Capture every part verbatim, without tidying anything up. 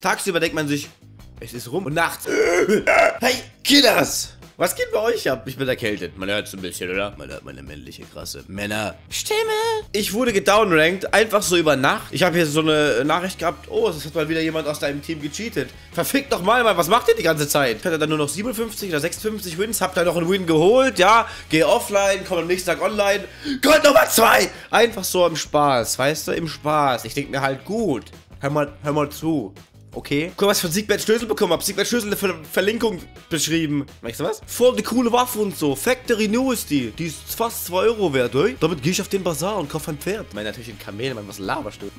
Tagsüber denkt man sich, es ist rum und nachts. Hey, Killers! Was geht bei euch ab? Ich bin erkältet. Man hört es ein bisschen, oder? Man hört meine männliche, krasse Männerstimme. Ich wurde gedownrankt, einfach so über Nacht. Ich habe hier so eine Nachricht gehabt. Oh, es hat mal wieder jemand aus deinem Team gecheatet. Verfickt doch mal, Mann. Was macht ihr die ganze Zeit? Ich hatte dann nur noch siebenundfünfzig oder sechsundfünfzig Wins. Hab da noch einen Win geholt, ja. Geh offline, komm am nächsten Tag online. Gold Nummer zwei! Einfach so im Spaß, weißt du? Im Spaß. Ich denke mir halt, gut. Hör mal, hör mal zu. Okay. Guck mal, was ich von Siegbert Schlösel bekommen habe. Siegbert Schlösel eine Ver Verlinkung beschrieben. Weißt du was? Voll die coole Waffe und so. Factory New ist die. Die ist fast zwei Euro wert, ey. Damit gehe ich auf den Bazar und kaufe ein Pferd. Ich meine natürlich ein Kamel, man was Lava stößt.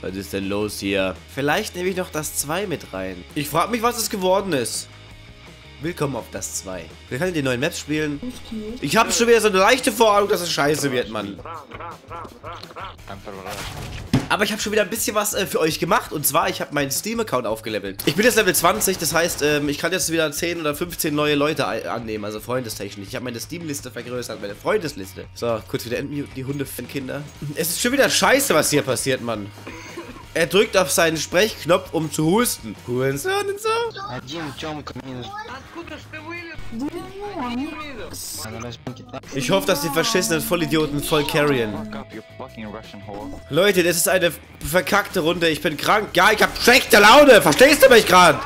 Was ist denn los hier? Vielleicht nehme ich noch das zwei mit rein. Ich frage mich, was es geworden ist. Willkommen auf das zwei. Wir können die neuen Maps spielen. Ich habe schon wieder so eine leichte Vorahnung, dass es scheiße wird, Mann. Aber ich habe schon wieder ein bisschen was äh, für euch gemacht. Und zwar, ich habe meinen Steam-Account aufgelevelt. Ich bin jetzt Level zwanzig, das heißt, ähm, ich kann jetzt wieder zehn oder fünfzehn neue Leute annehmen. Also freundestechnisch. Ich habe meine Steam-Liste vergrößert, meine Freundesliste. So, kurz wieder entmuten, die Hunde für Kinder. Es ist schon wieder scheiße, was hier passiert, Mann. Er drückt auf seinen Sprechknopf, um zu husten. Hurensohn und so. Ich hoffe, dass die verschissenen Vollidioten voll carryen. Leute, das ist eine verkackte Runde. Ich bin krank. Ja, ich hab schlechte Laune. Verstehst du mich gerade?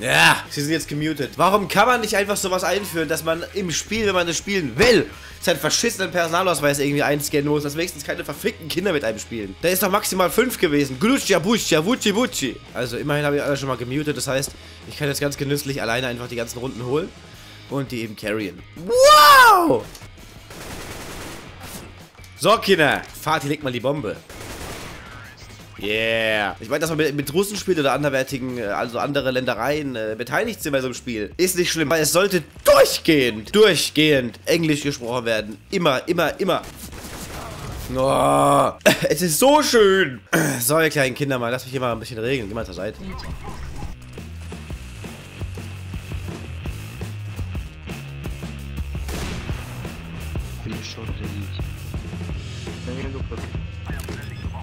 Ja, sie sind jetzt gemutet. Warum kann man nicht einfach sowas einführen, dass man im Spiel, wenn man es spielen will, seinen verschissenen Personalausweis irgendwie einscannen muss, dass wenigstens keine verfickten Kinder mit einem spielen? Da ist doch maximal fünf gewesen. Glutscha, Butscha, Wutschi, Wutschi. Also immerhin habe ich alle schon mal gemutet, das heißt, ich kann jetzt ganz genüsslich alleine einfach die ganzen Runden holen und die eben carryen. Wow! So, Kinder, Fatih, legt mal die Bombe. Yeah. Ich meine, dass man mit, mit Russen spielt oder anderwertigen, also andere Ländereien äh, beteiligt sind bei so einem Spiel, ist nicht schlimm, weil es sollte durchgehend, durchgehend Englisch gesprochen werden. Immer, immer, immer. Oh, es ist so schön. So, ihr kleinen Kinder, mal, lasst mich hier mal ein bisschen regeln. Geh mal zur Seite.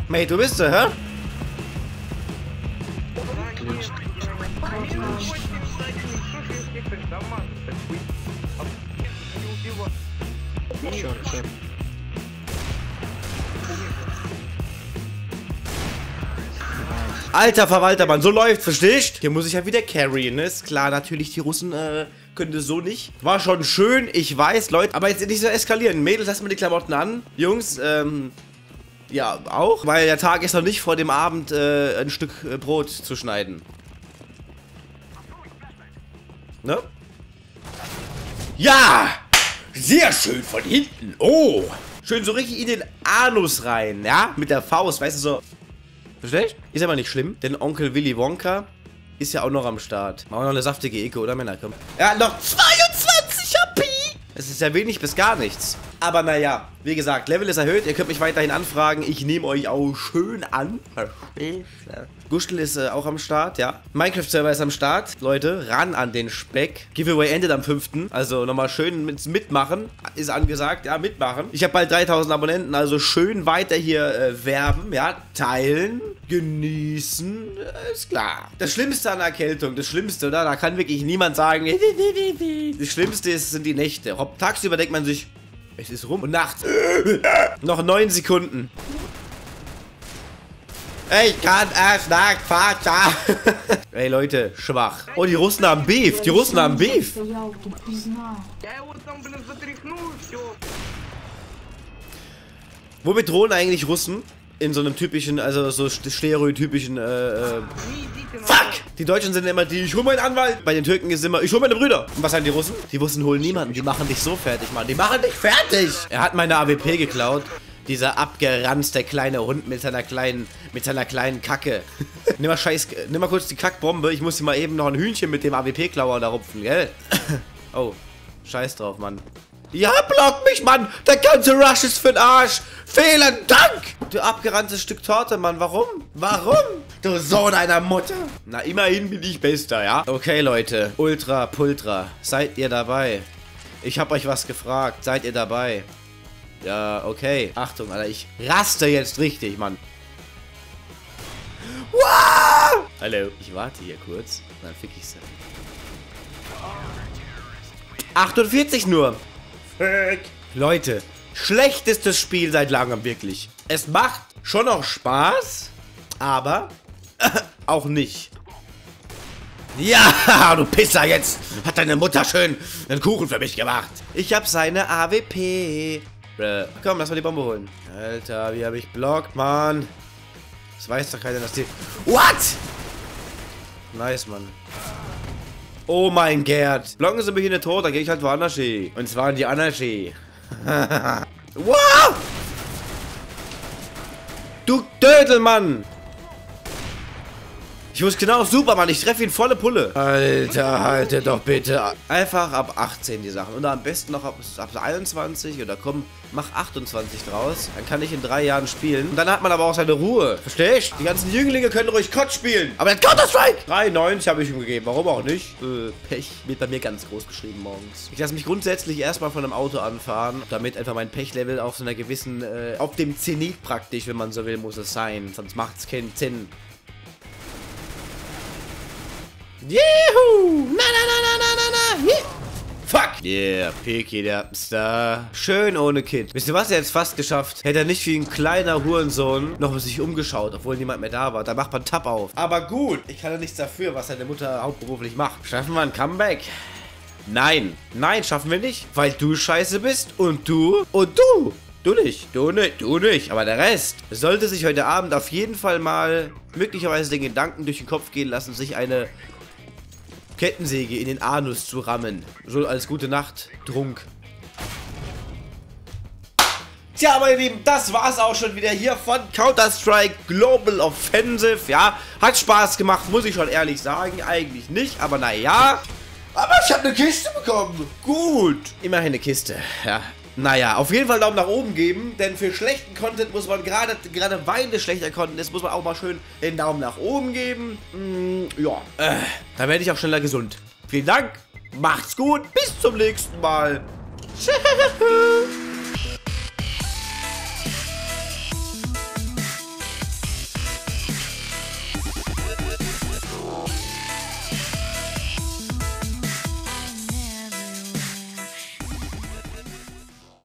Mate, du bist du, hä? Alter Verwalter, Mann, so läuft's, verstehst? Hier muss ich ja wieder carryen, ne? Ist klar, natürlich, die Russen, äh... könnte so nicht. War schon schön, ich weiß, Leute. Aber jetzt nicht so eskalieren. Mädels, lasst mal die Klamotten an. Jungs, ähm... ja, auch. Weil der Tag ist noch nicht vor dem Abend, äh, ein Stück äh, Brot zu schneiden. Ne? Ja! Sehr schön von hinten. Oh! Schön so richtig in den Anus rein, ja? Mit der Faust, weißt du so. Verstehst? Ist aber nicht schlimm, denn Onkel Willy Wonka ist ja auch noch am Start. Machen wir noch eine saftige Eko, oder Männer? Komm. Er hat noch zweiundzwanzig H P! Es ist ja wenig bis gar nichts. Aber naja, wie gesagt, Level ist erhöht. Ihr könnt mich weiterhin anfragen. Ich nehme euch auch schön an. Gustl ist äh, auch am Start, ja. Minecraft-Server ist am Start. Leute, ran an den Speck. Giveaway endet am fünften Also nochmal schön mit, mitmachen. Ist angesagt, ja, mitmachen. Ich habe bald dreitausend Abonnenten, also schön weiter hier äh, werben, ja. Teilen, genießen, äh, ist klar. Das Schlimmste an der Erkältung, das Schlimmste, oder? Da kann wirklich niemand sagen. Das Schlimmste ist, sind die Nächte. Tagsüber denkt man sich, es ist rum und nachts. Noch neun Sekunden. Ich kann erst nach Vater. Ey Leute, schwach. Oh, die Russen haben Beef. Die Russen haben Beef. Womit drohen eigentlich Russen? In so einem typischen, also so stereotypischen, äh, äh Fuck! Die Deutschen sind immer die, ich hol meinen Anwalt. Bei den Türken ist immer, ich hol meine Brüder. Und was haben die Russen? Die Russen holen niemanden. Die machen dich so fertig, Mann. Die machen dich fertig! Er hat meine A W P geklaut. Dieser abgeranzte kleine Hund mit seiner kleinen, mit seiner kleinen Kacke. nimm mal scheiß, nimm mal kurz die Kackbombe. Ich muss hier mal eben noch ein Hühnchen mit dem A W P-Klauer da rupfen, gell? Oh, scheiß drauf, Mann. Ja, block mich, Mann! Der ganze Rush ist für'n Arsch! Vielen Dank! Du abgeranntes Stück Torte, Mann, warum? Warum? Du Sohn einer Mutter! Na, immerhin bin ich Bester, ja? Okay, Leute. Ultra, Pultra. Seid ihr dabei? Ich hab euch was gefragt. Seid ihr dabei? Ja, okay. Achtung, Alter, ich raste jetzt richtig, Mann. Wow! Hallo, ich warte hier kurz. Dann fick ich sie. achtundvierzig nur. Fick. Leute, schlechtestes Spiel seit langem, wirklich. Es macht schon noch Spaß, aber auch nicht. Ja, du Pisser jetzt. Hat deine Mutter schön einen Kuchen für mich gemacht. Ich hab seine A W P. Bläh. Komm, lass mal die Bombe holen. Alter, wie hab ich blockt, Mann. Das weiß doch keiner, dass die... What? Nice, Mann. Oh mein Gerd. Blocken sind mir hier nicht tot, dann gehe ich halt woanders hin. Und zwar in die Anarchie. Wow! Du Dödelmann! Ich wusste genau, super, Mann. Ich treffe ihn volle Pulle. Alter, halte doch bitte. Einfach ab achtzehn die Sachen. Oder am besten noch ab, ab einundzwanzig. Oder komm, mach achtundzwanzig draus. Dann kann ich in drei Jahren spielen. Und dann hat man aber auch seine Ruhe. Verstehst? Die ganzen Jünglinge können ruhig Kott spielen. Aber der Counter-Strike! drei neunzig habe ich ihm gegeben. Warum auch nicht? Äh, Pech wird bei mir ganz groß geschrieben morgens. Ich lasse mich grundsätzlich erstmal von einem Auto anfahren. Damit einfach mein Pechlevel auf so einer gewissen, äh, auf dem Zenit praktisch, wenn man so will, muss es sein. Sonst macht es keinen Sinn. Juhu! Na, na, na, na, na, na, na! Fuck! Yeah, Peki, der Star. Schön ohne Kind. Wisst ihr was? Er hat es fast geschafft. Hätte er nicht wie ein kleiner Hurensohn noch sich umgeschaut, obwohl niemand mehr da war. Da macht man Tab auf. Aber gut, ich kann ja nichts dafür, was seine Mutter hauptberuflich macht. Schaffen wir ein Comeback? Nein. Nein, schaffen wir nicht. Weil du scheiße bist und du und du. Du nicht, du nicht, du nicht, aber der Rest sollte sich heute Abend auf jeden Fall mal möglicherweise den Gedanken durch den Kopf gehen lassen, sich eine Kettensäge in den Anus zu rammen. So als gute Nacht, Trunk. Tja, meine Lieben, das war's auch schon wieder hier von Counter-Strike Global Offensive. Ja, hat Spaß gemacht, muss ich schon ehrlich sagen. Eigentlich nicht, aber naja. Aber ich habe eine Kiste bekommen. Gut. Immerhin eine Kiste, ja. Naja, auf jeden Fall Daumen nach oben geben, denn für schlechten Content muss man gerade, gerade weil es schlechter Content ist, muss man auch mal schön den Daumen nach oben geben. Mm, ja, äh, dann werde ich auch schneller gesund. Vielen Dank, macht's gut, bis zum nächsten Mal. Tschüss.